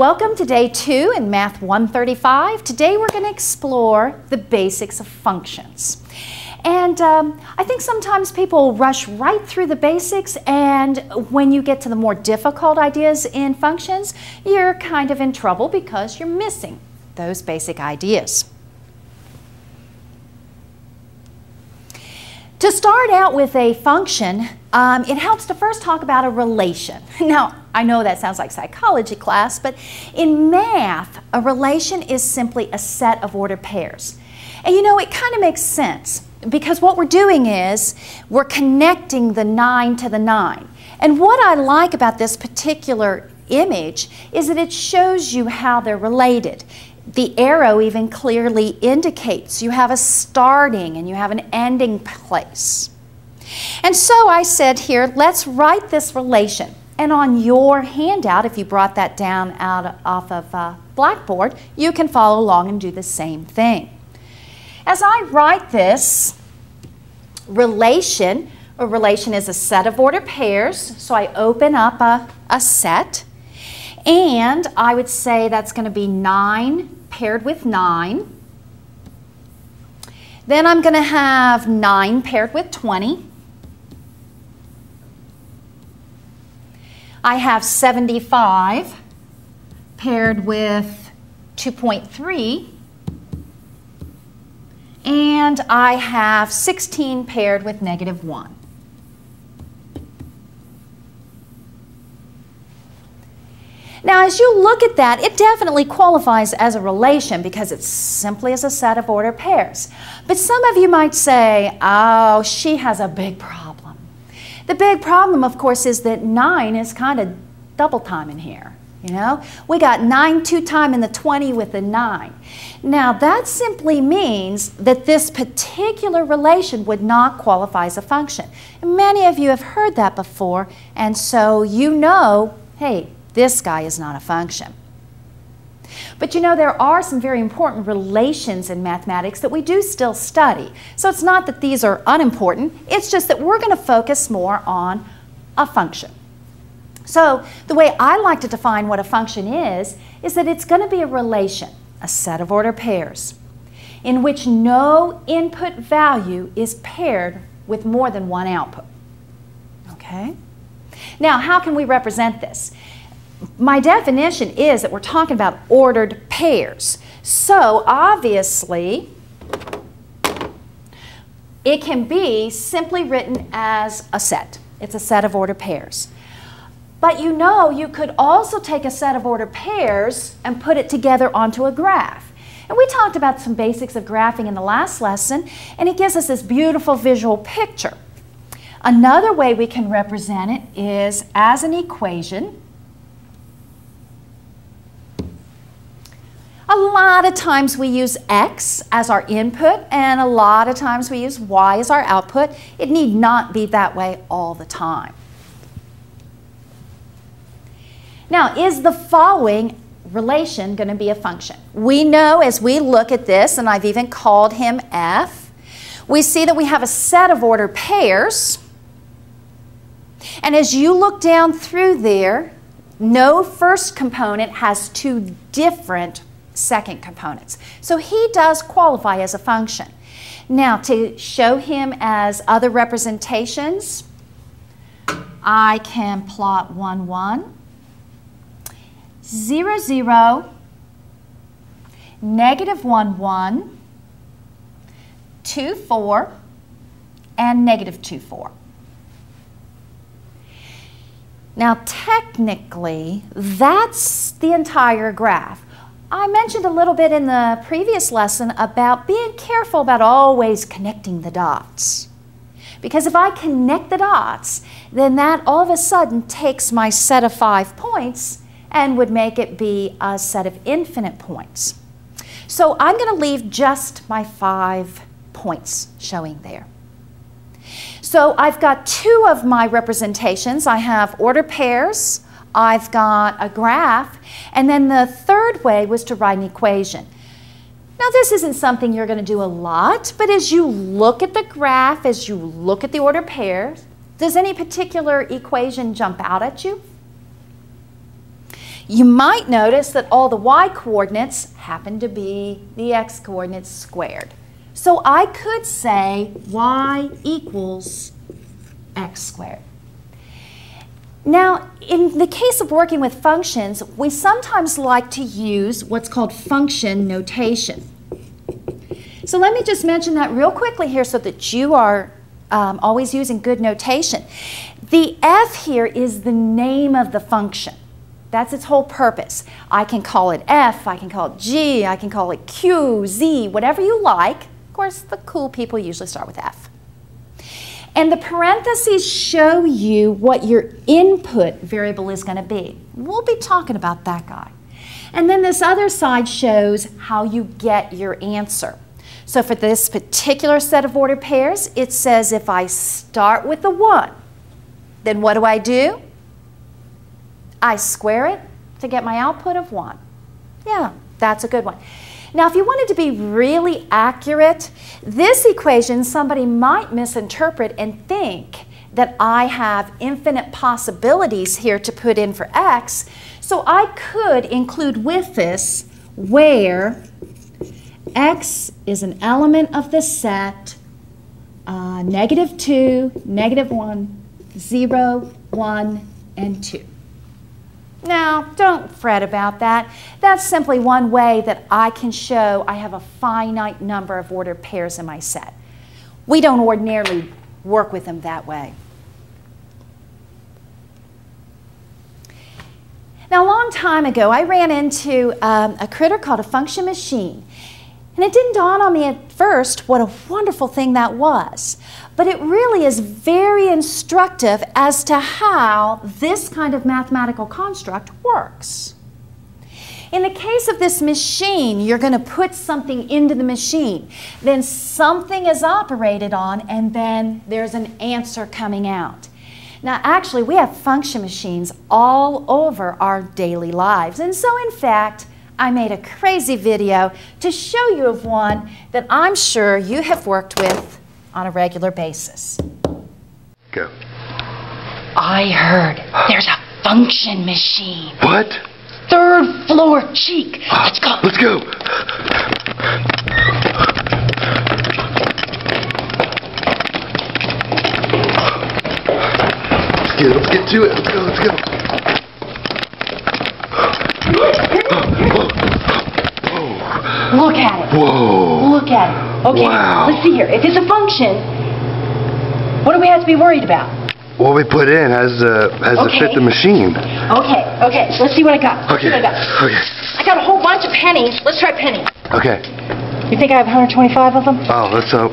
Welcome to day 2 in Math 135. Today we're going to explore the basics of functions. And I think sometimes people rush right through the basics, and when you get to the more difficult ideas in functions, you're kind of in trouble because you're missing those basic ideas. To start out with a function, it helps to first talk about a relation. Now, I know that sounds like psychology class, but in math, a relation is simply a set of ordered pairs. And you know, it kind of makes sense, because what we're doing is we're connecting the 9 to the 9. And what I like about this particular image is that it shows you how they're related. The arrow even clearly indicates you have a starting and you have an ending place. And so I said here, let's write this relation. And on your handout, if you brought that down off of Blackboard, you can follow along and do the same thing. As I write this relation, a relation is a set of ordered pairs, so I open up a set. And I would say that's going to be 9 paired with 9. Then I'm going to have 9 paired with 20. I have 75 paired with 2.3. And I have 16 paired with -1. Now, as you look at that, it definitely qualifies as a relation because it simply is a set of ordered pairs. But some of you might say, oh, she has a big problem. The big problem, of course, is that 9 is kind of double time in here. You know, we got 9 2-time in the 20 with the 9. Now, that simply means that this particular relation would not qualify as a function. And many of you have heard that before, and so you know, hey, this guy is not a function. But you know, there are some very important relations in mathematics that we do still study. So it's not that these are unimportant, it's just that we're going to focus more on a function. So the way I like to define what a function is that it's going to be a relation, a set of ordered pairs, in which no input value is paired with more than one output. Okay? Now, how can we represent this? My definition is that we're talking about ordered pairs. So obviously, it can be simply written as a set. It's a set of ordered pairs. But you know, you could also take a set of ordered pairs and put it together onto a graph. And we talked about some basics of graphing in the last lesson, and it gives us this beautiful visual picture. Another way we can represent it is as an equation. A lot of times we use x as our input, and a lot of times we use y as our output. It need not be that way all the time. Now, is the following relation going to be a function? We know as we look at this, and I've even called him f, we see that we have a set of ordered pairs. And as you look down through there, no first component has two different second components. So he does qualify as a function. Now, to show him as other representations, I can plot 1, 1, 0, 0, -1, 1, 2, 4, and -2, 4. Now, technically, that's the entire graph. I mentioned a little bit in the previous lesson about being careful about always connecting the dots. Because if I connect the dots, then that all of a sudden takes my set of 5 points and would make it be a set of infinite points. So I'm going to leave just my 5 points showing there. So I've got 2 of my representations. I have ordered pairs. I've got a graph, and then the third way was to write an equation. Now, this isn't something you're going to do a lot, but as you look at the graph, as you look at the ordered pairs, does any particular equation jump out at you? You might notice that all the y-coordinates happen to be the x-coordinates squared. So I could say y equals x squared. Now, in the case of working with functions, we sometimes like to use what's called function notation. So let me just mention that real quickly here so that you are always using good notation. The f here is the name of the function. That's its whole purpose. I can call it f, I can call it g, I can call it q, z, whatever you like. Of course, the cool people usually start with f. And the parentheses show you what your input variable is going to be. We'll be talking about that guy. And then this other side shows how you get your answer. So for this particular set of ordered pairs, it says if I start with the 1, then what do? I square it to get my output of 1. Yeah, that's a good one. Now, if you wanted to be really accurate, this equation somebody might misinterpret and think that I have infinite possibilities here to put in for x, so I could include with this where x is an element of the set negative 2, negative 1, 0, 1, and 2. Now, don't fret about that. That's simply one way that I can show I have a finite number of ordered pairs in my set. We don't ordinarily work with them that way. Now, a long time ago, I ran into a critter called a function machine. And it didn't dawn on me at first what a wonderful thing that was. But it really is very instructive as to how this kind of mathematical construct works. In the case of this machine, you're going to put something into the machine. Then something is operated on, and then there's an answer coming out. Now, actually, we have function machines all over our daily lives. And so, in fact, I made a crazy video to show you of one that I'm sure you have worked with on a regular basis. Go. I heard there's a function machine. What? Third floor cheek. Let's go. Let's go. Let's get to it. Let's go. Let's go. Look at it. Whoa. Look at it. Okay, wow. Let's see here. If it's a function, what do we have to be worried about? What we put in has to fit the machine. Okay, okay. Let's see what I got. Okay. I got a whole bunch of pennies. Let's try pennies. Okay. You think I have 125 of them? Oh, let's hope.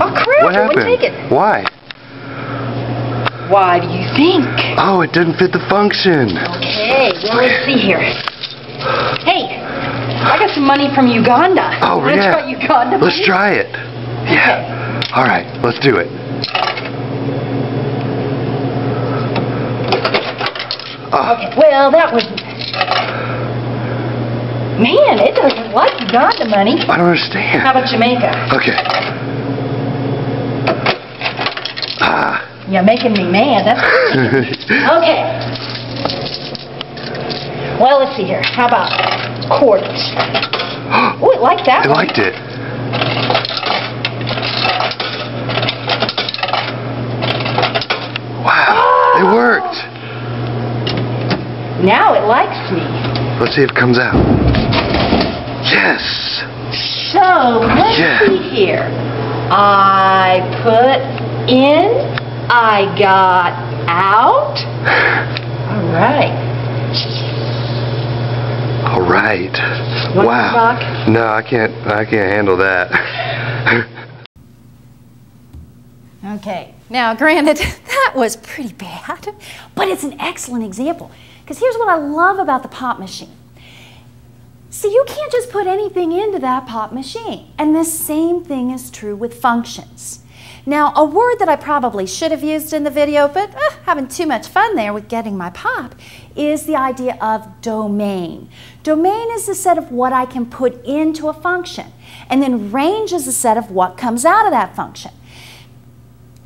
Oh, crap. What happened? I wouldn't take it. Why? Why do you think? Oh, it didn't fit the function. Okay, well, let's see here. Hey, I got some money from Uganda. Oh, yeah. Try Uganda, let's try it. Yeah. Okay. All right, let's do it. Oh. Okay, well, that was... Man, it doesn't like Uganda money. I don't understand. How about Jamaica? Okay. Ah. You're making me mad. That's okay. Well, let's see here. How about quarters? Oh, it liked that one. It liked it. Wow, oh! It worked. Now it likes me. Let's see if it comes out. Yes. So, let's see here. I put in, I got out. All right. All right. Wow. No, I can't handle that. Okay. Now, granted, that was pretty bad, but it's an excellent example. Because here's what I love about the pop machine. See, you can't just put anything into that pop machine. And the same thing is true with functions. Now, a word that I probably should have used in the video, but having too much fun there with getting my pop, is the idea of domain. Domain is the set of what I can put into a function, and then range is the set of what comes out of that function.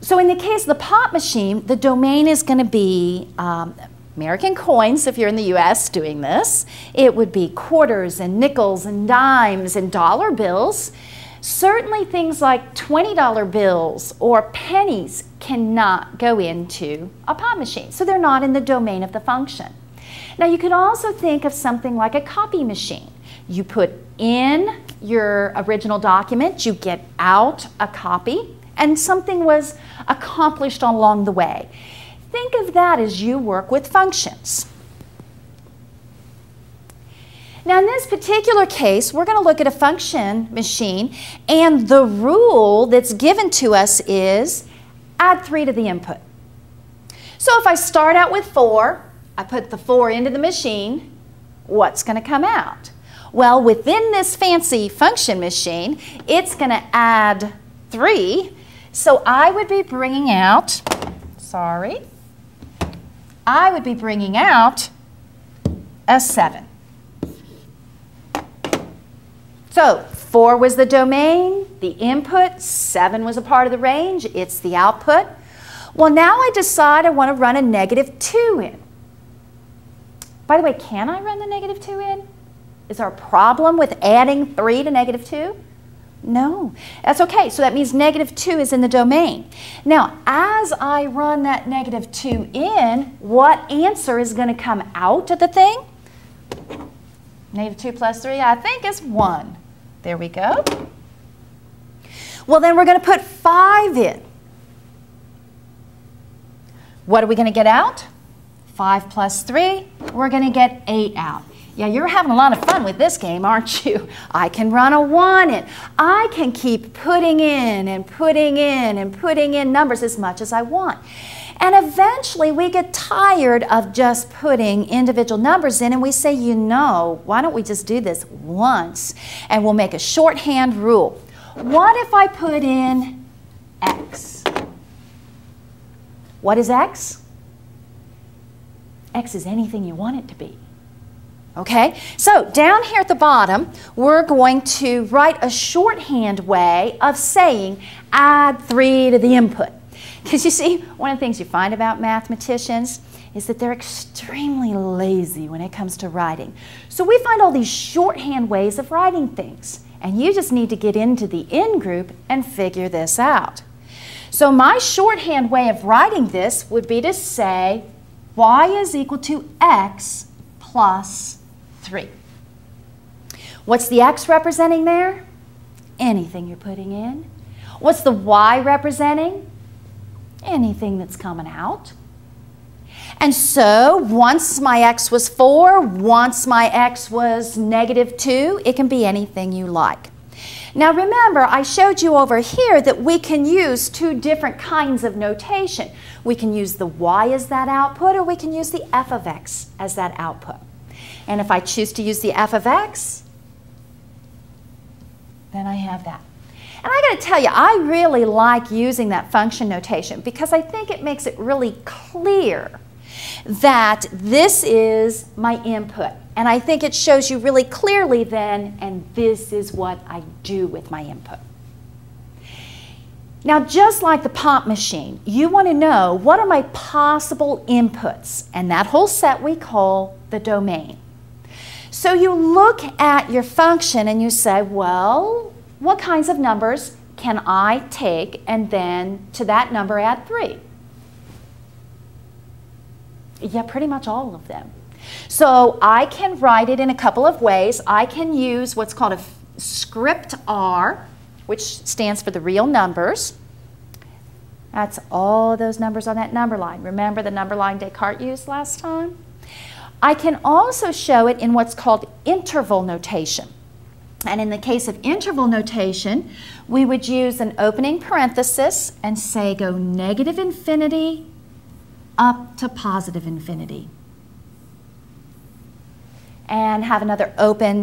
So in the case of the pop machine, the domain is going to be American coins, if you're in the U.S. doing this. It would be quarters and nickels and dimes and dollar bills. Certainly things like $20 bills or pennies cannot go into a pie machine, so they're not in the domain of the function. Now you could also think of something like a copy machine. You put in your original document, you get out a copy, and something was accomplished along the way. Think of that as you work with functions. Now in this particular case, we're going to look at a function machine, and the rule that's given to us is add 3 to the input. So if I start out with 4, I put the 4 into the machine, what's going to come out? Well, within this fancy function machine, it's going to add 3, so I would be bringing out, I would be bringing out a 7. So 4 was the domain, the input, 7 was a part of the range, it's the output. Well, now I decide I want to run a -2 in. By the way, can I run the -2 in? Is there a problem with adding 3 to -2? No, that's okay. So that means -2 is in the domain. Now, as I run that -2 in, what answer is going to come out of the thing? -2 + 3, I think, is 1. There we go. Well, then we're going to put 5 in. What are we going to get out? 5 + 3, we're going to get 8 out. Yeah, you're having a lot of fun with this game, aren't you? I can run a 1 in. I can keep putting in and putting in and putting in numbers as much as I want. And eventually we get tired of just putting individual numbers in, and we say, you know, why don't we just do this once? And we'll make a shorthand rule. What if I put in X? What is X? X is anything you want it to be. Okay, so down here at the bottom, we're going to write a shorthand way of saying add 3 to the input. Because you see, one of the things you find about mathematicians is that they're extremely lazy when it comes to writing. So we find all these shorthand ways of writing things, and you just need to get into the in group and figure this out. So my shorthand way of writing this would be to say y = x + 3. What's the X representing there? Anything you're putting in. What's the Y representing? Anything that's coming out. And so once my X was 4, once my X was -2, it can be anything you like. Now remember, I showed you over here that we can use 2 different kinds of notation. We can use the Y as that output, or we can use the F of X as that output. And if I choose to use the F of X, then I have that. And I gotta tell you, I really like using that function notation because I think it makes it really clear that this is my input. And I think it shows you really clearly then, and this is what I do with my input. Now, just like the pop machine, you want to know what are my possible inputs, and that whole set we call the domain. So you look at your function and you say, well, what kinds of numbers can I take and then to that number add 3? Yeah, pretty much all of them. So I can write it in a couple of ways. I can use what's called a script R, which stands for the real numbers. That's all those numbers on that number line. Remember the number line Descartes used last time? I can also show it in what's called interval notation. And in the case of interval notation, we would use an opening parenthesis and say go -infinity up to +infinity. And have another open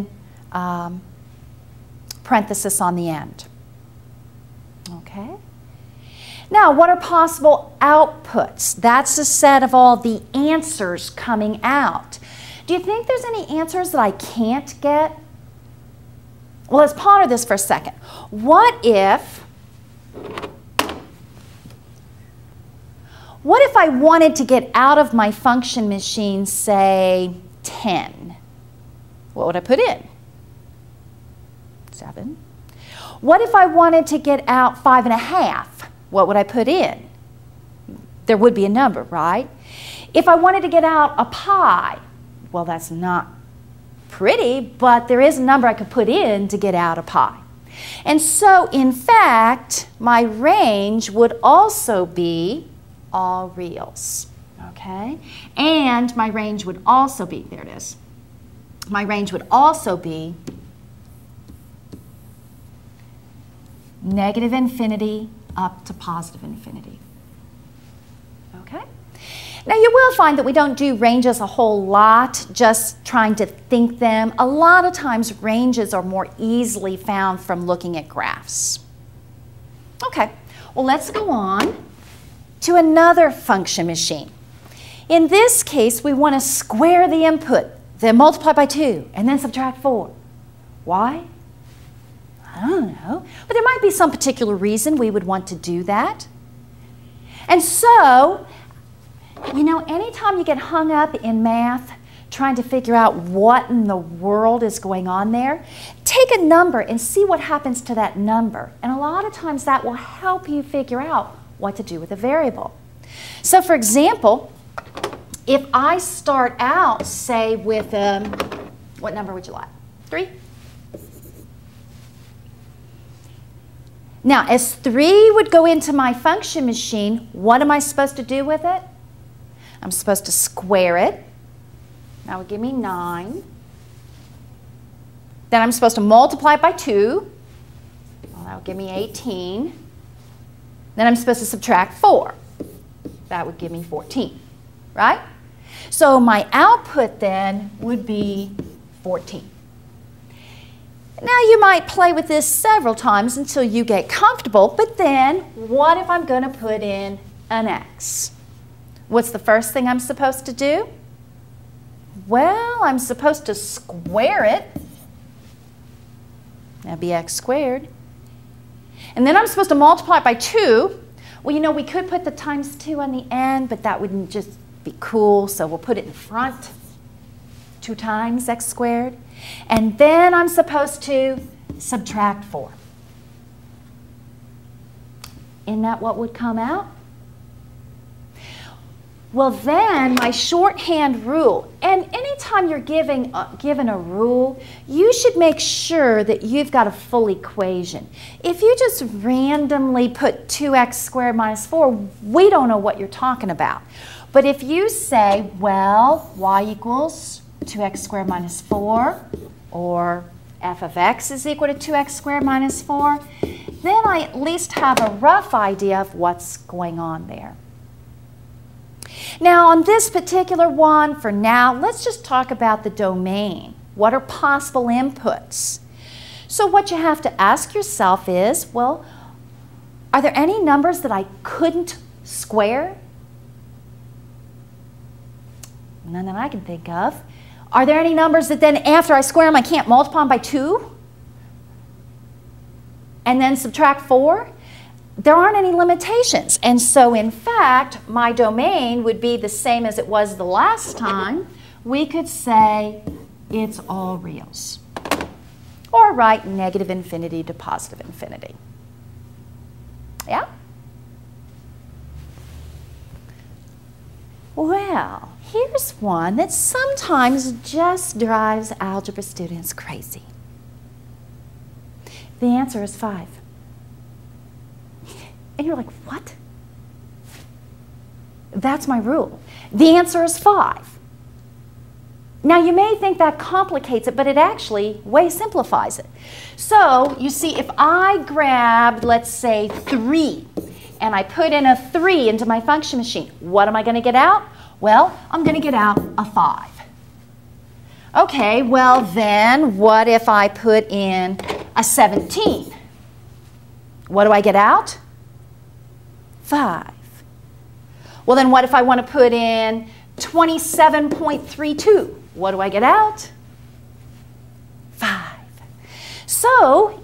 parenthesis on the end. Okay. Now, what are possible outputs? That's a set of all the answers coming out. Do you think there's any answers that I can't get? Well, let's ponder this for a second. What if I wanted to get out of my function machine, say, 10? What would I put in? 7. What if I wanted to get out 5.5? What would I put in? There would be a number, right? If I wanted to get out a pi, well, that's not pretty, but there is a number I could put in to get out a pi. And so, in fact, my range would also be all reals, okay? And my range would also be, there it is, my range would also be -infinity up to +infinity, okay? Now, you will find that we don't do ranges a whole lot, just trying to think them. A lot of times, ranges are more easily found from looking at graphs. Okay, well, let's go on to another function machine. In this case, we want to square the input, then multiply by 2, and then subtract 4. Why? I don't know. But there might be some particular reason we would want to do that. And so, you know, anytime you get hung up in math, trying to figure out what in the world is going on there, take a number and see what happens to that number. And a lot of times that will help you figure out what to do with a variable. So, for example, if I start out, say, with, what number would you like? 3? Now, as 3 would go into my function machine, what am I supposed to do with it? I'm supposed to square it. That would give me 9. Then I'm supposed to multiply it by 2. Well, that would give me 18. Then I'm supposed to subtract 4. That would give me 14, right? So my output then would be 14. Now, you might play with this several times until you get comfortable, but then what if I'm going to put in an x? What's the first thing I'm supposed to do? Well, I'm supposed to square it. That'd be x squared. And then I'm supposed to multiply it by 2. Well, you know, we could put the ×2 on the end, but that wouldn't just be cool, so we'll put it in front. 2 times x squared. And then I'm supposed to subtract 4. Isn't that what would come out? Well, then, my shorthand rule, and anytime you're given a rule, you should make sure that you've got a full equation. If you just randomly put 2x squared minus 4, we don't know what you're talking about. But if you say, well, y equals 2x squared minus 4, or f of x is equal to 2x squared minus 4, then I at least have a rough idea of what's going on there. Now, on this particular one, for now, let's just talk about the domain. What are possible inputs? So what you have to ask yourself is, well, are there any numbers that I couldn't square? None that I can think of. Are there any numbers that then after I square them, I can't multiply them by 2? And then subtract 4? There aren't any limitations, and so in fact, my domain would be the same as it was the last time. We could say it's all reals, or write -infinity to +infinity. Yeah? Well, here's one that sometimes just drives algebra students crazy. The answer is 5. And you're like, what? That's my rule. The answer is 5. Now, you may think that complicates it, but it actually way simplifies it. So, you see, if I grabbed, let's say, 3, and I put in a 3 into my function machine, what am I going to get out? Well, I'm going to get out a 5. Okay, well then, what if I put in a 17? What do I get out? 5. Well, then what if I want to put in 27.32? What do I get out? 5. So,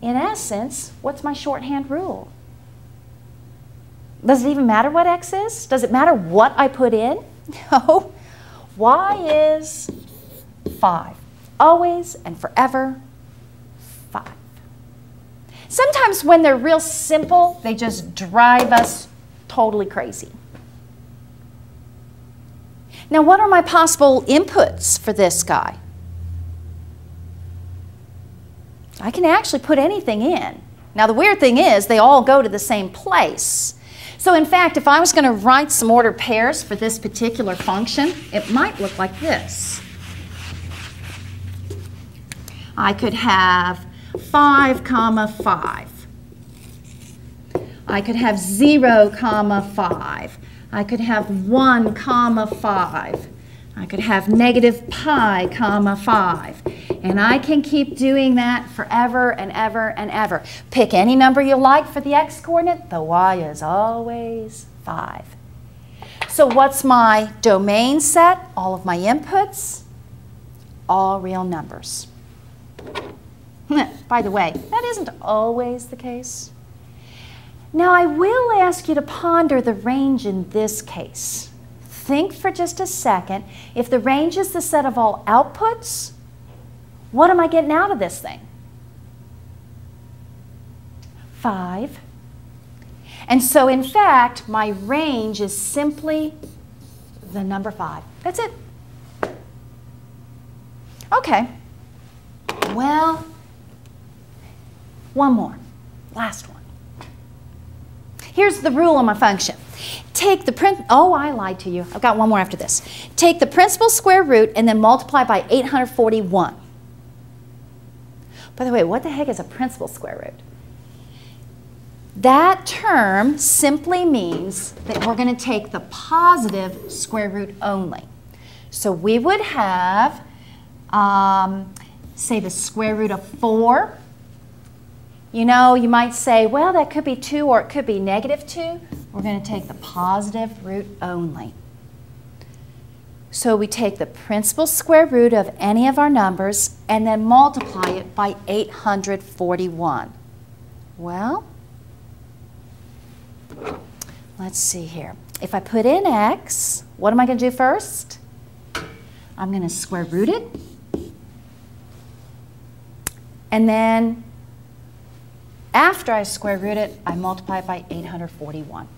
in essence, what's my shorthand rule? Does it even matter what x is? Does it matter what I put in? No. Y is 5. Always and forever, 5. Sometimes when they're real simple, they just drive us totally crazy. Now, what are my possible inputs for this guy? I can actually put anything in. Now, the weird thing is they all go to the same place. So, in fact, if I was going to write some ordered pairs for this particular function, it might look like this. I could have 5, comma 5. I could have 0, comma 5. I could have 1, comma 5. I could have negative pi, comma 5. And I can keep doing that forever and ever and ever. Pick any number you like for the x-coordinate. The y is always 5. So what's my domain set? All of my inputs, all real numbers. By the way, that isn't always the case. Now I will ask you to ponder the range in this case. Think for just a second. If the range is the set of all outputs, what am I getting out of this thing? 5. And so, in fact, my range is simply the number 5. That's it. Okay. Well, one more. Last one. Here's the rule on my function. Take the oh, I lied to you. I've got one more after this. Take the principal square root and then multiply by 841. By the way, what the heck is a principal square root? That term simply means that we're going to take the positive square root only. So we would have, say, the square root of 4. You know, you might say, well, that could be 2 or it could be negative 2. We're going to take the positive root only. So we take the principal square root of any of our numbers and then multiply it by 841. Well, let's see here. If I put in x, what am I going to do first? I'm going to square root it. And then after I square root it, I multiply it by 841.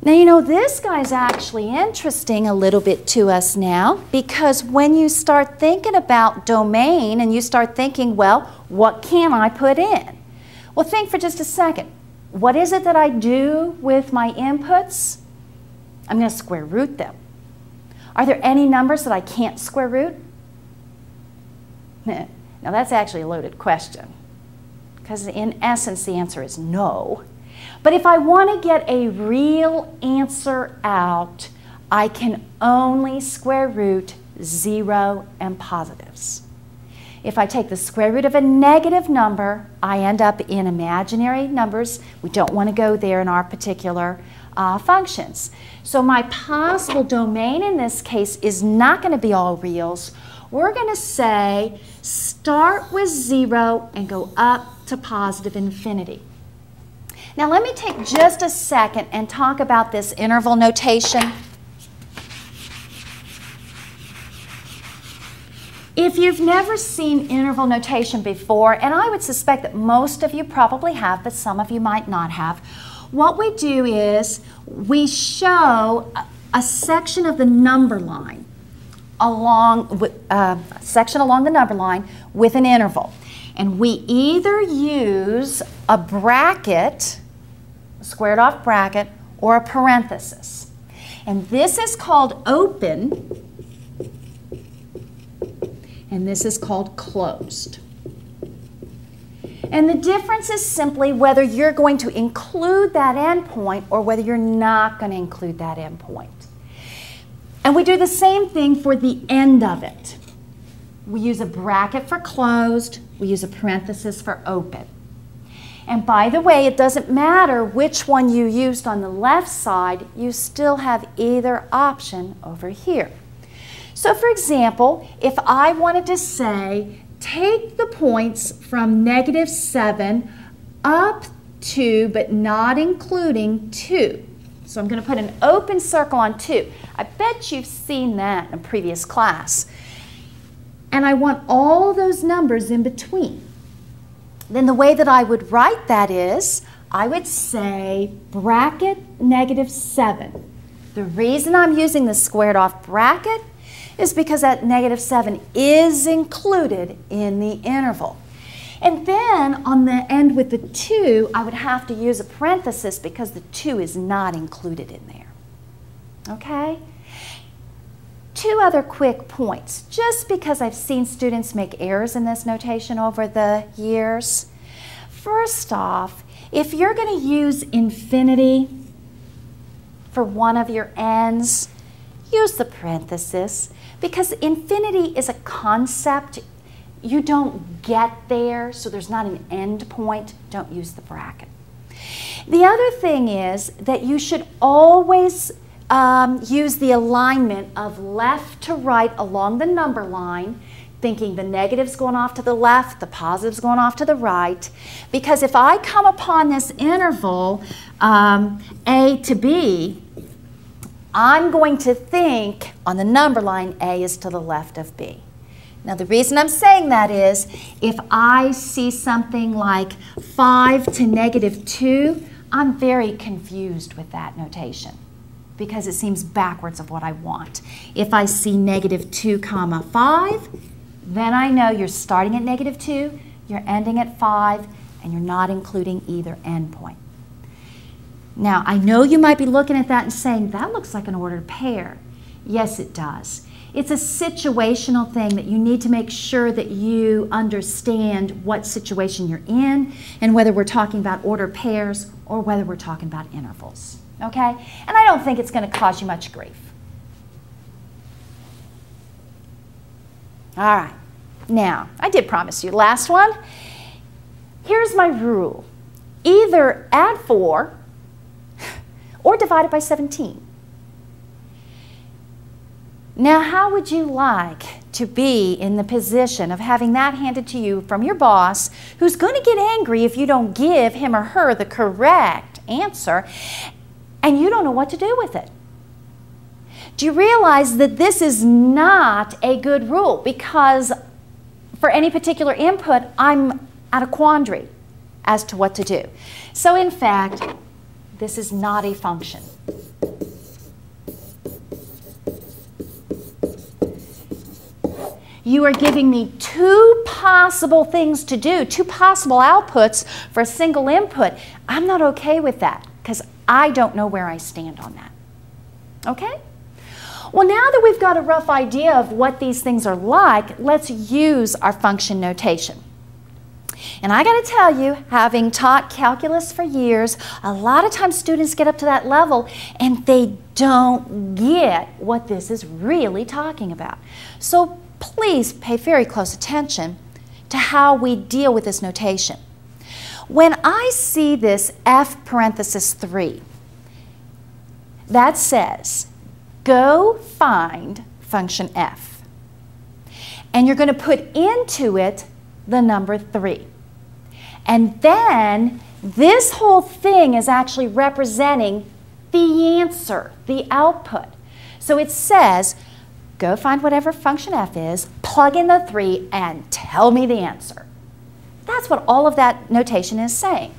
Now, you know, this guy's actually interesting a little bit to us now, because when you start thinking about domain and you start thinking, well, what can I put in? Well, think for just a second. What is it that I do with my inputs? I'm going to square root them. Are there any numbers that I can't square root? Now, that's actually a loaded question, because in essence, the answer is no. But if I want to get a real answer out, I can only square root 0 and positives. If I take the square root of a negative number, I end up in imaginary numbers. We don't want to go there in our particular functions. So my possible domain in this case is not going to be all reals. We're going to say start with 0 and go up to positive infinity. Now, let me take just a second and talk about this interval notation. If you've never seen interval notation before, and I would suspect that most of you probably have, but some of you might not have, what we do is we show a section of the number line with an interval. And we either use a bracket, squared off bracket, or a parenthesis. And this is called open, and this is called closed. And the difference is simply whether you're going to include that endpoint or whether you're not going to include that endpoint. And we do the same thing for the end of it. We use a bracket for closed, we use a parenthesis for open. And by the way, it doesn't matter which one you used on the left side, you still have either option over here. So, for example, if I wanted to say, take the points from negative 7 up 2, but not including 2. So I'm going to put an open circle on 2. I bet you've seen that in a previous class. And I want all those numbers in between. Then the way that I would write that is, I would say bracket -7. The reason I'm using the squared off bracket is because that -7 is included in the interval. And then on the end with the 2, I would have to use a parenthesis because the 2 is not included in there. Okay? Two other quick points, just because I've seen students make errors in this notation over the years. First off, if you're going to use infinity for one of your ends, use the parenthesis, because infinity is a concept. You don't get there, so there's not an end point. Don't use the bracket. The other thing is that you should always use the alignment of left to right along the number line, thinking the negative's going off to the left, the positive's going off to the right, because if I come upon this interval A to B, I'm going to think on the number line A is to the left of B. Now the reason I'm saying that is if I see something like 5 to -2, I'm very confused with that notation, because it seems backwards of what I want. If I see -2, 5, then I know you're starting at -2, you're ending at 5, and you're not including either endpoint. Now, I know you might be looking at that and saying, that looks like an ordered pair. Yes, it does. It's a situational thing that you need to make sure that you understand what situation you're in and whether we're talking about ordered pairs or whether we're talking about intervals. Okay? And I don't think it's going to cause you much grief. All right. Now, I did promise you. Last one. Here's my rule. Either add 4 or divide it by 17. Now, how would you like to be in the position of having that handed to you from your boss, who's going to get angry if you don't give him or her the correct answer, and you don't know what to do with it? Do you realize that this is not a good rule? Because for any particular input, I'm at a quandary as to what to do. So in fact, this is not a function. You are giving me two possible things to do, two possible outputs for a single input. I'm not okay with that, because I don't know where I stand on that. Okay? Well, now that we've got a rough idea of what these things are like, let's use our function notation. And I got to tell you, having taught calculus for years, a lot of times students get up to that level and they don't get what this is really talking about. So please pay very close attention to how we deal with this notation. When I see this F parenthesis 3, that says, go find function F. And you're going to put into it the number 3. And then this whole thing is actually representing the answer, the output. So it says, go find whatever function F is, plug in the 3, and tell me the answer. That's what all of that notation is saying.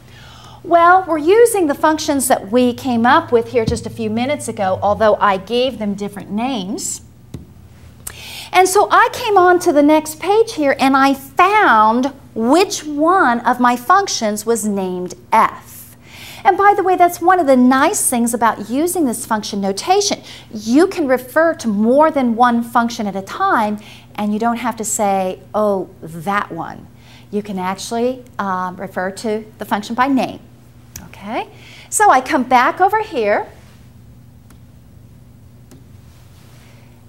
Well, we're using the functions that we came up with here just a few minutes ago, although I gave them different names. And so I came on to the next page here and I found which one of my functions was named F. And by the way, that's one of the nice things about using this function notation. You can refer to more than one function at a time, and you don't have to say, oh, that one. You can actually refer to the function by name. Okay? So I come back over here,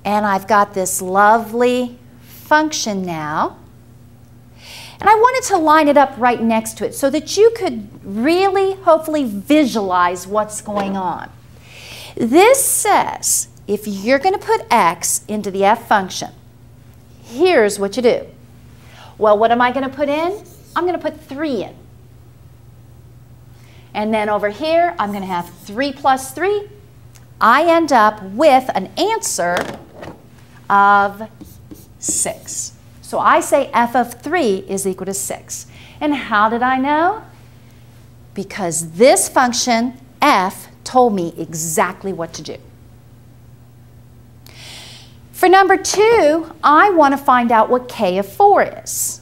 and I've got this lovely function now. And I wanted to line it up right next to it so that you could really, hopefully, visualize what's going on. This says, if you're going to put x into the f function, here's what you do. Well, what am I going to put in? I'm going to put 3 in. And then over here, I'm going to have 3 plus 3. I end up with an answer of 6. So I say f of 3 is equal to 6. And how did I know? Because this function, f, told me exactly what to do. For number 2, I want to find out what k of 4 is.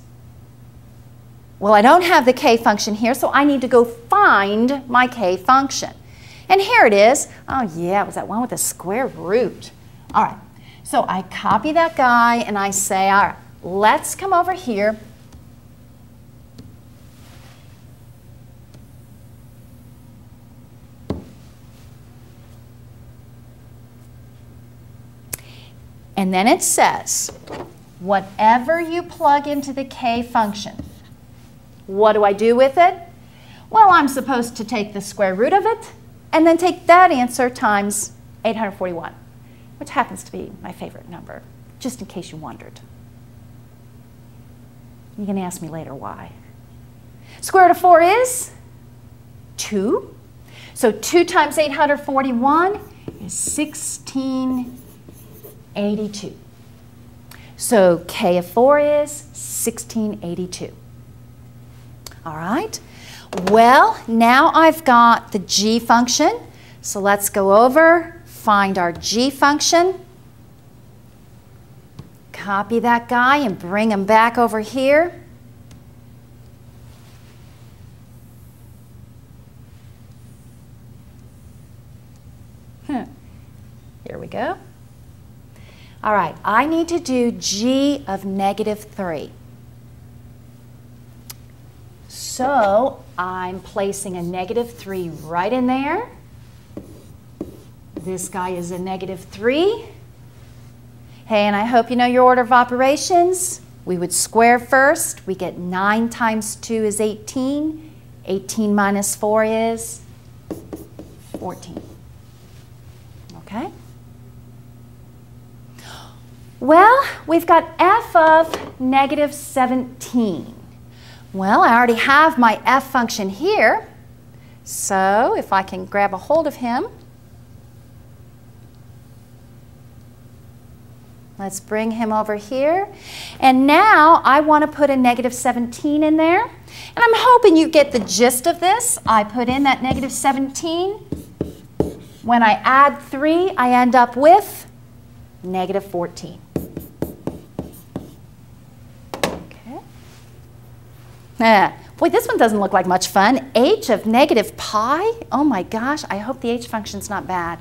Well, I don't have the k function here, so I need to go find my k function. And here it is. Oh, yeah, it was that one with the square root. All right, so I copy that guy, and I say, all right, let's come over here. And then it says, whatever you plug into the k function, what do I do with it? Well, I'm supposed to take the square root of it and then take that answer times 841, which happens to be my favorite number, just in case you wondered. You can ask me later why. Square root of 4 is 2. So 2 times 841 is 1682. So k of 4 is 1682. All right. Well, now I've got the g function. So let's go over, find our g function. Copy that guy and bring him back over here. Here we go. All right, I need to do g of negative 3. So I'm placing a negative 3 right in there. This guy is a negative 3. Hey, and I hope you know your order of operations. We would square first. We get 9 times 2 is 18. 18 minus 4 is 14. Okay? Well, we've got f of negative 17. Well, I already have my f function here. So if I can grab a hold of him, let's bring him over here. And now I want to put a negative 17 in there. And I'm hoping you get the gist of this. I put in that negative 17. When I add 3, I end up with negative 14. Boy, this one doesn't look like much fun. h of negative pi? Oh my gosh, I hope the h function's not bad.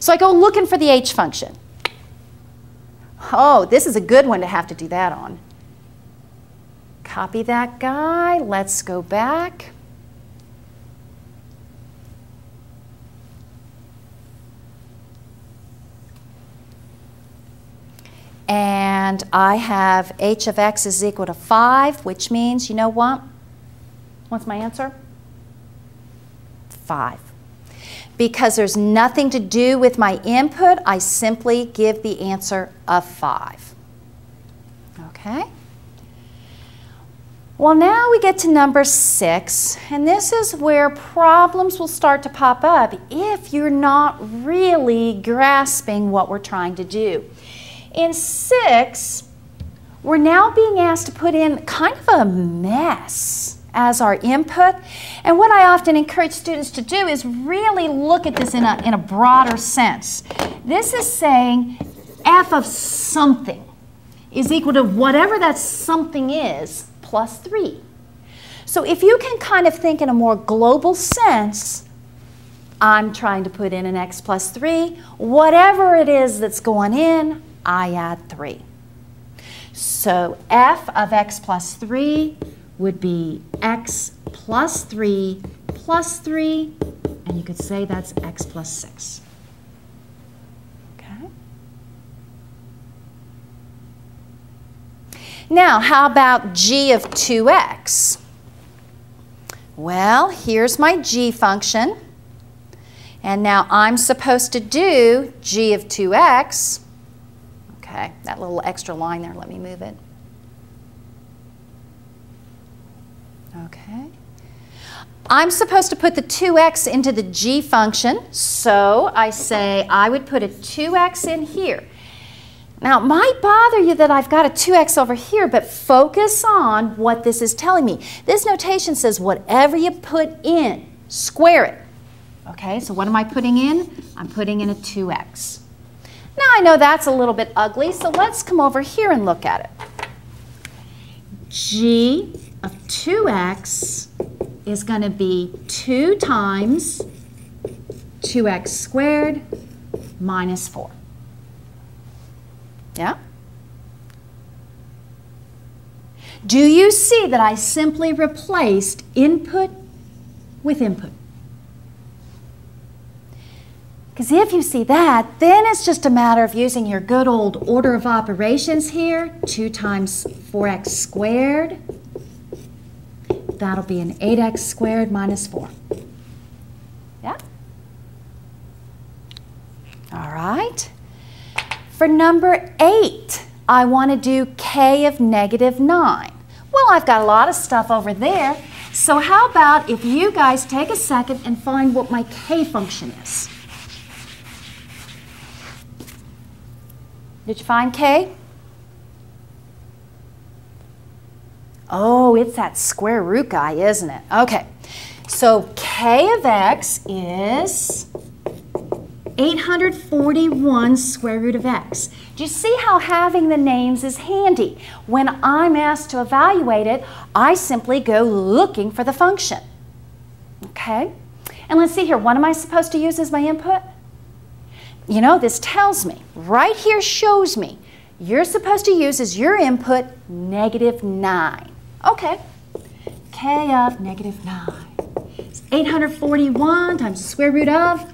So I go looking for the h function. Oh, this is a good one to have to do that on. Copy that guy. Let's go back. And I have h of x is equal to 5, which means, you know what? What's my answer? 5. Because there's nothing to do with my input, I simply give the answer of 5. Okay? Well, now we get to number 6, and this is where problems will start to pop up if you're not really grasping what we're trying to do. In 6, we're now being asked to put in kind of a mess as our input. And what I often encourage students to do is really look at this in a broader sense. This is saying f of something is equal to whatever that something is plus 3. So if you can kind of think in a more global sense, I'm trying to put in an x plus 3, whatever it is that's going in, I add 3. So f of x plus 3 would be x plus 3, and you could say that's x plus 6. Okay. Now, how about g of 2x? Well, here's my g function, and now I'm supposed to do g of 2x. Okay, that little extra line there, let me move it. Okay. I'm supposed to put the 2x into the g function, so I say I would put a 2x in here. Now, it might bother you that I've got a 2x over here, but focus on what this is telling me. This notation says whatever you put in, square it. Okay, so what am I putting in? I'm putting in a 2x. Now, I know that's a little bit ugly, so let's come over here and look at it. G of 2x is going to be 2 times 2x squared minus 4. Yeah? Do you see that I simply replaced input with input? Because if you see that, then it's just a matter of using your good old order of operations here. 2 times 4x squared. That'll be an 8x squared minus 4. Yeah? All right. For number 8, I want to do k of negative 9. Well, I've got a lot of stuff over there, so how about if you guys take a second and find what my k function is. Did you find k? Oh, it's that square root guy, isn't it? Okay, so k of x is 841 square root of x. Do you see how having the names is handy? When I'm asked to evaluate it, I simply go looking for the function. Okay? And let's see here, what am I supposed to use as my input? You know, this tells me, right here shows me, you're supposed to use as your input negative 9. Okay, k of negative 9 is 841 times the square root of,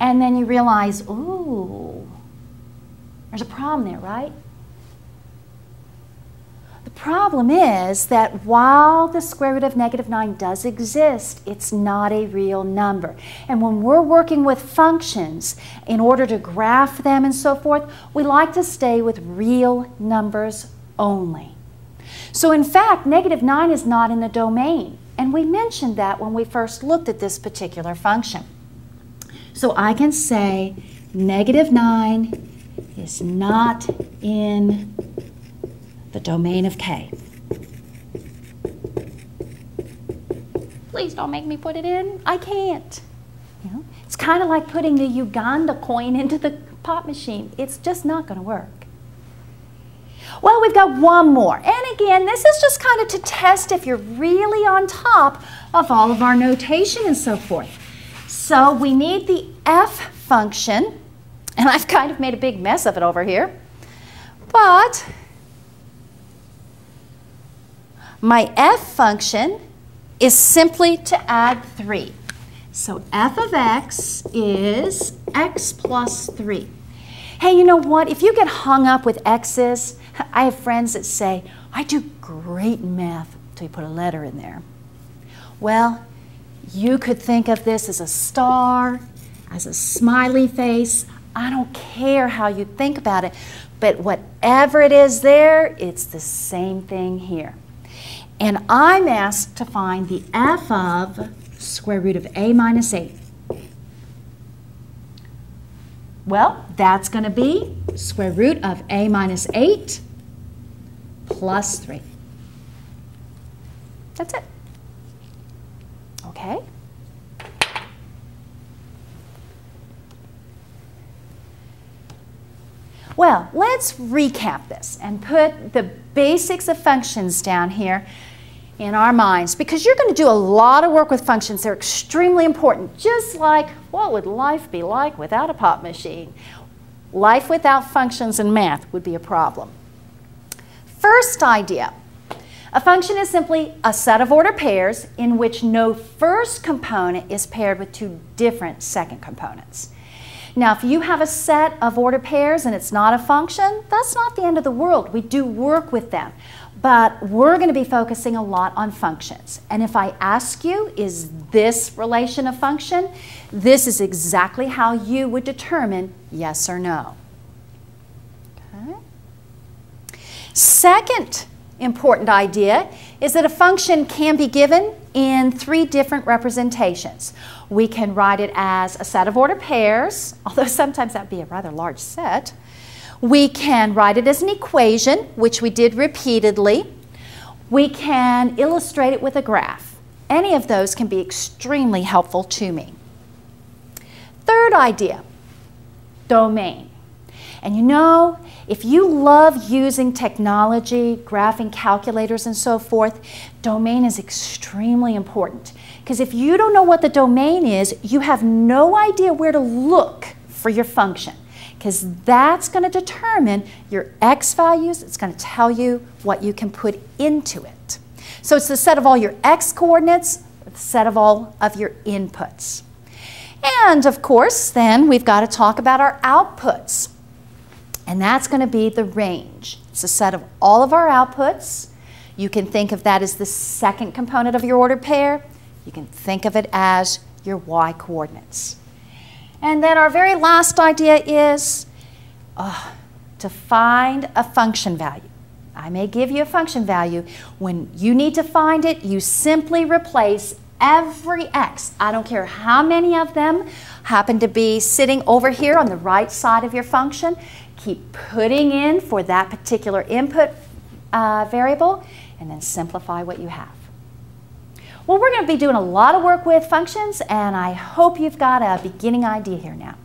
and then you realize, ooh, there's a problem there, right? The problem is that while the square root of negative 9 does exist, it's not a real number. And when we're working with functions, in order to graph them and so forth, we like to stay with real numbers only. So in fact, negative 9 is not in the domain. And we mentioned that when we first looked at this particular function. So I can say negative 9 is not in the domain of k. Please don't make me put it in. I can't. You know, it's kind of like putting the Uganda coin into the pop machine. It's just not going to work. Well, we've got one more. And again, this is just kind of to test if you're really on top of all of our notation and so forth. So we need the f function, and I've kind of made a big mess of it over here, but my f function is simply to add 3. So f of x is x plus 3. Hey, you know what? If you get hung up with x's, I have friends that say, I do great math until you put a letter in there. Well, you could think of this as a star, as a smiley face. I don't care how you think about it, but whatever it is there, it's the same thing here. And I'm asked to find the f of square root of a minus 8. Well, that's going to be square root of a minus 8 plus 3. That's it. Okay. Well, let's recap this and put the basics of functions down here in our minds, because you're going to do a lot of work with functions. They're extremely important, just like what would life be like without a pop machine? Life without functions and math would be a problem. First idea. A function is simply a set of ordered pairs in which no first component is paired with two different second components. Now, if you have a set of ordered pairs and it's not a function, that's not the end of the world. We do work with them. But we're going to be focusing a lot on functions. And if I ask you, is this relation a function? This is exactly how you would determine yes or no. Okay. Second important idea is that a function can be given in three different representations. We can write it as a set of ordered pairs, although sometimes that would be a rather large set. We can write it as an equation, which we did repeatedly. We can illustrate it with a graph. Any of those can be extremely helpful to me. Third idea, domain. And you know, if you love using technology, graphing calculators and so forth, domain is extremely important. Because if you don't know what the domain is, you have no idea where to look for your function. Because that's going to determine your x values. It's going to tell you what you can put into it. So it's the set of all your x coordinates, the set of all of your inputs. And of course, then we've got to talk about our outputs. And that's going to be the range. It's a set of all of our outputs. You can think of that as the second component of your ordered pair. You can think of it as your y-coordinates. And then our very last idea is to find a function value. I may give you a function value. When you need to find it, you simply replace every x. I don't care how many of them happen to be sitting over here on the right side of your function. Keep putting in for that particular input variable, and then simplify what you have. Well, we're going to be doing a lot of work with functions, and I hope you've got a beginning idea here now.